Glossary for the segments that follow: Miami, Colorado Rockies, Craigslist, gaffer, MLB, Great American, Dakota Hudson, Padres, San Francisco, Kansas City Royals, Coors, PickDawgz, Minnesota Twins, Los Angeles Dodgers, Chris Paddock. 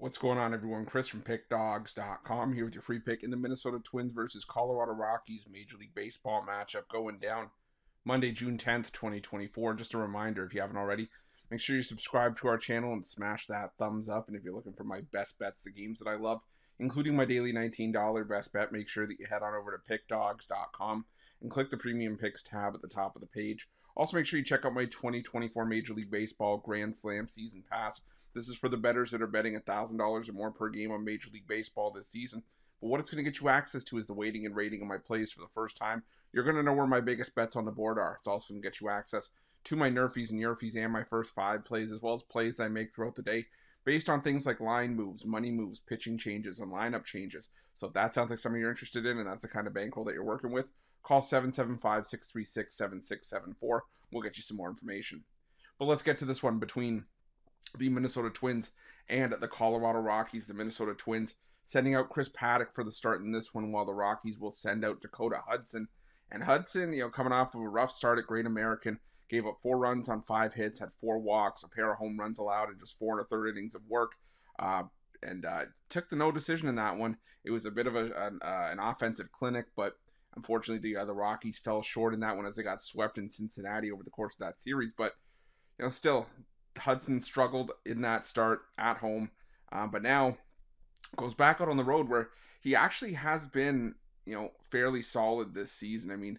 What's going on, everyone? Chris from PickDawgz.com here with your free pick in the Minnesota Twins versus Colorado Rockies Major League Baseball matchup going down Monday, June 10th, 2024. Just a reminder, if you haven't already, make sure you subscribe to our channel and smash that thumbs up. And if you're looking for my best bets, the games that I love, including my daily $19 best bet, make sure that you head on over to PickDawgz.com and click the Premium Picks tab at the top of the page. Also, make sure you check out my 2024 Major League Baseball Grand Slam Season Pass. This is for the bettors that are betting $1,000 or more per game on Major League Baseball this season. But what it's going to get you access to is the weighting and rating of my plays for the first time. You're going to know where my biggest bets on the board are. It's also going to get you access to my nerfies and yerfies and my first five plays, as well as plays I make throughout the day based on things like line moves, money moves, pitching changes, and lineup changes. So if that sounds like something you're interested in and that's the kind of bankroll that you're working with, call 775-636-7674. We'll get you some more information. But let's get to this one between the Minnesota Twins and the Colorado Rockies. The Minnesota Twins sending out Chris Paddock for the start in this one, while the Rockies will send out Dakota Hudson. And Hudson, coming off of a rough start at Great American, gave up 4 runs on 5 hits, had 4 walks, a pair of home runs allowed, and just 4 1/3 innings of work. Took the no decision in that one. It was a bit of an offensive clinic, but unfortunately the Rockies fell short in that one as they got swept in Cincinnati over the course of that series. But still, Hudson struggled in that start at home, but now goes back out on the road where he actually has been, fairly solid this season. I mean,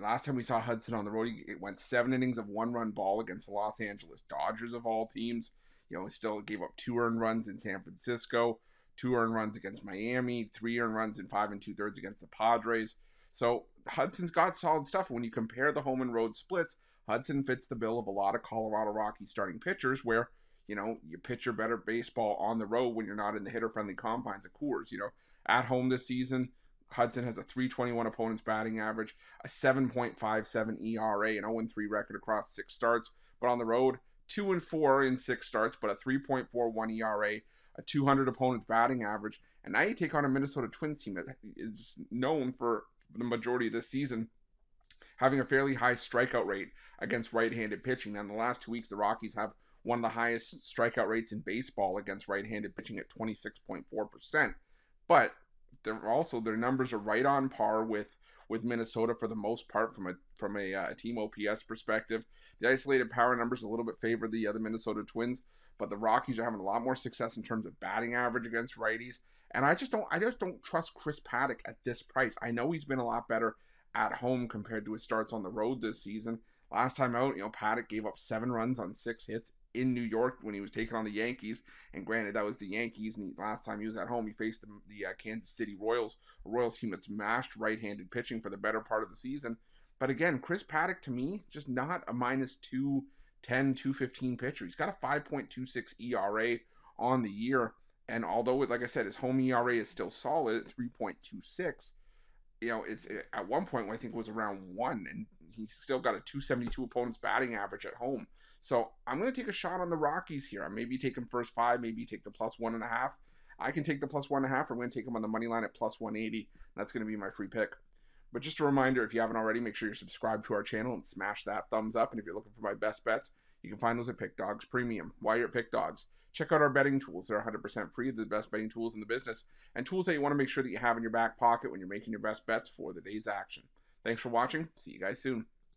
last time we saw Hudson on the road, it went 7 innings of 1-run ball against the Los Angeles Dodgers of all teams. He still gave up 2 earned runs in San Francisco, 2 earned runs against Miami, 3 earned runs in 5 2/3 against the Padres. So Hudson's got solid stuff. When you compare the home and road splits, Hudson fits the bill of a lot of Colorado Rockies starting pitchers where, you pitch your better baseball on the road when you're not in the hitter-friendly confines of Coors. At home this season, Hudson has a 321 opponent's batting average, a 7.57 ERA, an 0-3 record across 6 starts. But on the road, 2-4 in 6 starts, but a 3.41 ERA, a 200 opponent's batting average. And now you take on a Minnesota Twins team that is known for the majority of this season having a fairly high strikeout rate against right-handed pitching. Now, in the last 2 weeks, the Rockies have one of the highest strikeout rates in baseball against right-handed pitching at 26.4%. But they're also, their numbers are right on par with Minnesota for the most part from a team OPS perspective. The isolated power numbers a little bit favor the other Minnesota Twins, but the Rockies are having a lot more success in terms of batting average against righties. And I just don't trust Chris Paddock at this price. I know he's been a lot better at home compared to his starts on the road this season. Last time out, Paddock gave up 7 runs on 6 hits in New York when he was taking on the Yankees. And granted, that was the Yankees, and last time he was at home, he faced the Kansas City Royals, a Royals team that's mashed right-handed pitching for the better part of the season. But again, Chris Paddock, to me, just not a -210, -215 pitcher. He's got a 5.26 ERA on the year, and although, like I said, his home ERA is still solid at 3.26, it's at one point I think it was around 1, and he's still got a 272 opponent's batting average at home. So I'm going to take a shot on the Rockies here. I maybe take him first 5, maybe take the +1.5. I can take the +1.5. I'm going to take him on the money line at +180. That's going to be my free pick. But just a reminder, if you haven't already, make sure you're subscribed to our channel and smash that thumbs up. And if you're looking for my best bets, you can find those at PickDawgz Premium. While you're at PickDawgz, check out our betting tools. They're 100% free, the best betting tools in the business, and tools that you want to make sure that you have in your back pocket when you're making your best bets for the day's action. Thanks for watching. See you guys soon.